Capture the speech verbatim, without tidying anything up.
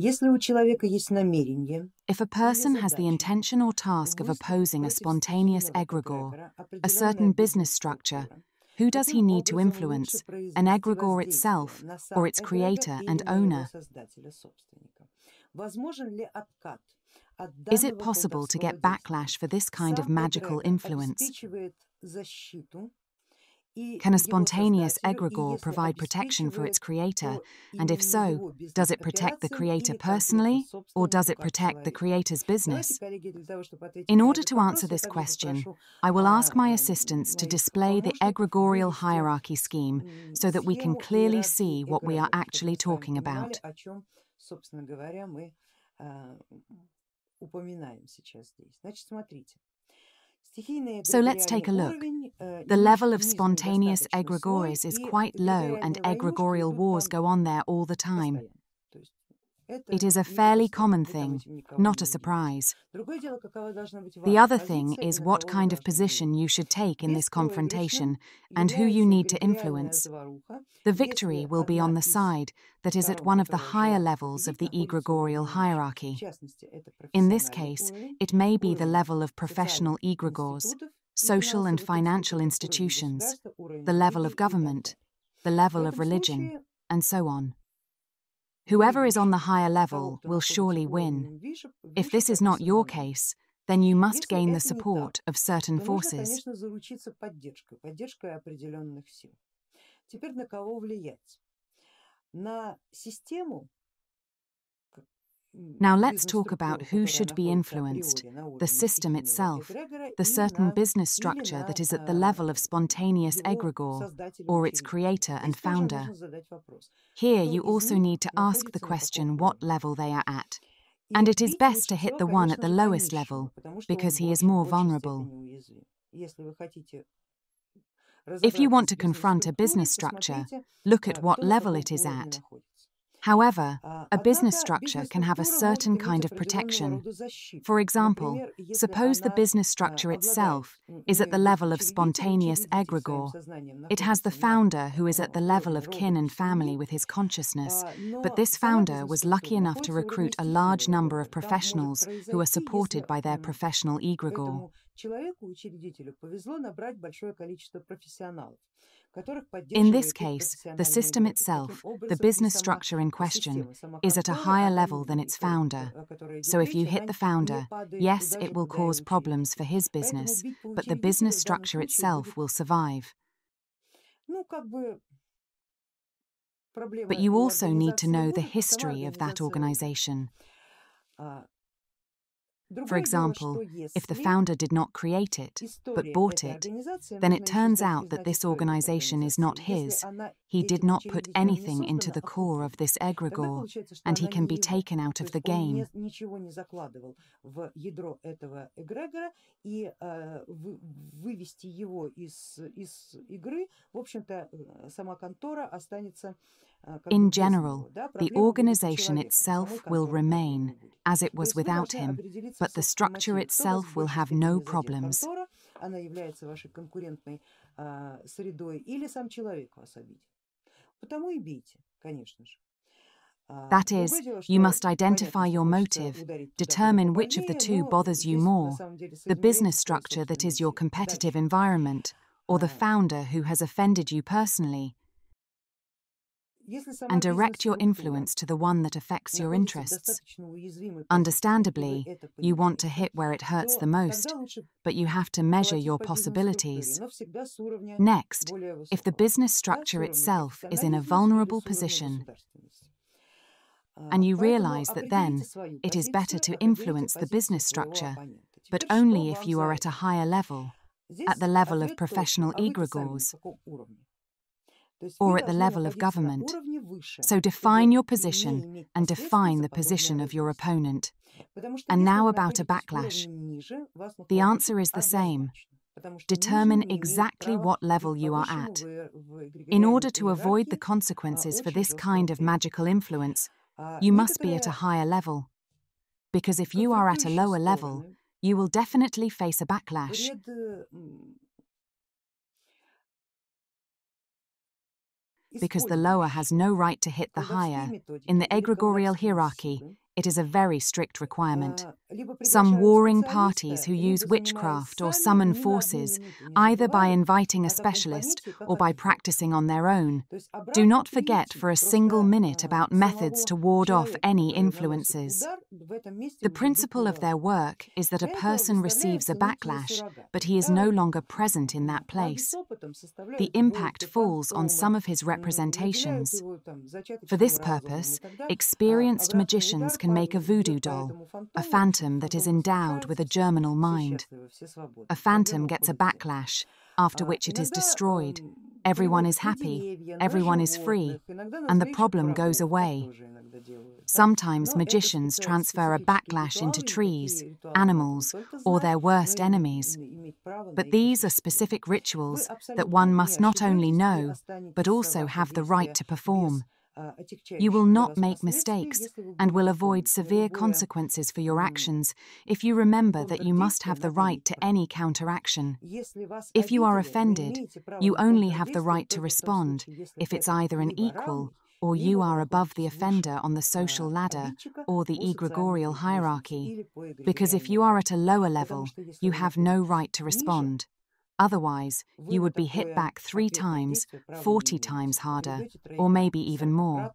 Если у человека есть намерение, if a person has the intention or task of opposing a spontaneous egregore, a certain business structure, who does he need to influence? An egregore itself or its creator and owner? Is it possible to get backlash for this kind of magical influence? Can a spontaneous egregore provide protection for its creator? And if so, does it protect the creator personally, or does it protect the creator's business? In order to answer this question, I will ask my assistants to display the egregorial hierarchy scheme so that we can clearly see what we are actually talking about. So let's take a look. The level of spontaneous egregores is quite low and egregorial wars go on there all the time. It is a fairly common thing, not a surprise. The other thing is what kind of position you should take in this confrontation and who you need to influence. The victory will be on the side that is at one of the higher levels of the egregorial hierarchy. In this case, it may be the level of professional egregores, social and financial institutions, the level of government, the level of religion, and so on. Whoever is on the higher level will surely win. If this is not your case, then you must gain the support of certain forces. Now let's talk about who should be influenced, the system itself, the certain business structure that is at the level of spontaneous egregore, or its creator and founder. Here you also need to ask the question what level they are at. And it is best to hit the one at the lowest level, because he is more vulnerable. If you want to confront a business structure, look at what level it is at. However, a business structure can have a certain kind of protection. For example, suppose the business structure itself is at the level of spontaneous egregore. It has the founder who is at the level of kin and family with his consciousness, but this founder was lucky enough to recruit a large number of professionals who are supported by their professional egregore. In this case, the system itself, the business structure in question, is at a higher level than its founder. So if you hit the founder, yes, it will cause problems for his business, but the business structure itself will survive. But you also need to know the history of that organization. For example, if the founder did not create it, but bought it, then it turns out that this organization is not his, he did not put anything into the core of this egregore, and he can be taken out of the game. In general, the organization itself will remain, as it was without him, but the structure itself will have no problems. That is, you must identify your motive, determine which of the two bothers you more, the business structure that is your competitive environment, or the founder who has offended you personally, and direct your influence to the one that affects your interests. Understandably, you want to hit where it hurts the most, but you have to measure your possibilities. Next, if the business structure itself is in a vulnerable position, and you realize that then it is better to influence the business structure, but only if you are at a higher level, at the level of professional egregores, or at the level of government. So define your position and define the position of your opponent. And now about a backlash. The answer is the same. Determine exactly what level you are at. In order to avoid the consequences for this kind of magical influence, you must be at a higher level. Because if you are at a lower level, you will definitely face a backlash. because the lower has no right to hit the higher. In the egregorial hierarchy, it is a very strict requirement. Some warring parties who use witchcraft or summon forces, either by inviting a specialist or by practicing on their own, do not forget for a single minute about methods to ward off any influences. The principle of their work is that a person receives a backlash, but he is no longer present in that place. The impact falls on some of his representations. For this purpose, experienced magicians can make a voodoo doll, a phantom that is endowed with a germinal mind. A phantom gets a backlash, after which it is destroyed. Everyone is happy, everyone is free, and the problem goes away. Sometimes magicians transfer a backlash into trees, animals, or their worst enemies. But these are specific rituals that one must not only know, but also have the right to perform. You will not make mistakes and will avoid severe consequences for your actions if you remember that you must have the right to any counteraction. If you are offended, you only have the right to respond if it's either an equal or you are above the offender on the social ladder or the egregorial hierarchy, because if you are at a lower level, you have no right to respond. Otherwise, you would be hit back three times, forty times harder, or maybe even more.